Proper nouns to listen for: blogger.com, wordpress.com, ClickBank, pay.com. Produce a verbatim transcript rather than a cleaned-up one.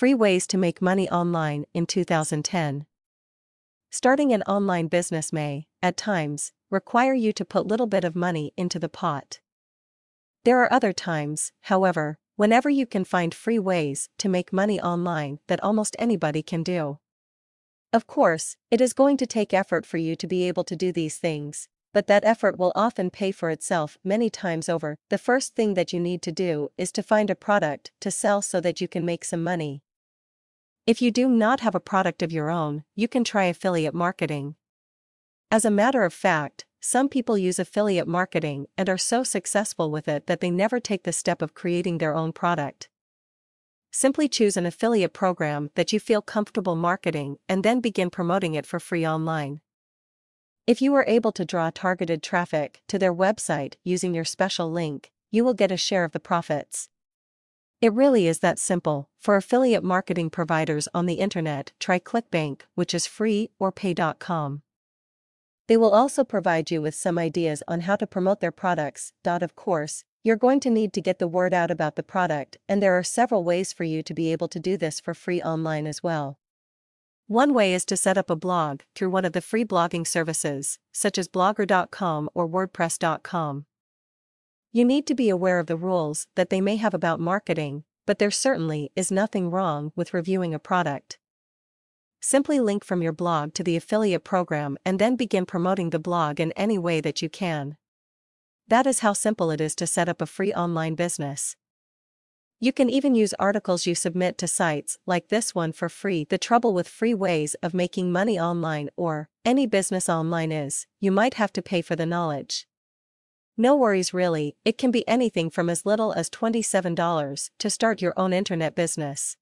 Free ways to make money online in two thousand ten. Starting an online business may, at times, require you to put little bit of money into the pot. There are other times, however, whenever you can find free ways to make money online that almost anybody can do. Of course, it is going to take effort for you to be able to do these things, but that effort will often pay for itself many times over. The first thing that you need to do is to find a product to sell so that you can make some money. If you do not have a product of your own, you can try affiliate marketing. As a matter of fact, some people use affiliate marketing and are so successful with it that they never take the step of creating their own product. Simply choose an affiliate program that you feel comfortable marketing and then begin promoting it for free online. If you are able to draw targeted traffic to their website using your special link, you will get a share of the profits. It really is that simple. For affiliate marketing providers on the internet, try ClickBank, which is free, or pay dot com. They will also provide you with some ideas on how to promote their products. Of course, you're going to need to get the word out about the product, and there are several ways for you to be able to do this for free online as well. One way is to set up a blog through one of the free blogging services, such as blogger dot com or wordpress dot com. You need to be aware of the rules that they may have about marketing, but there certainly is nothing wrong with reviewing a product. Simply link from your blog to the affiliate program and then begin promoting the blog in any way that you can. That is how simple it is to set up a free online business. You can even use articles you submit to sites like this one for free. The trouble with free ways of making money online or any business online is, you might have to pay for the knowledge. No worries really, it can be anything from as little as twenty-seven dollars to start your own internet business.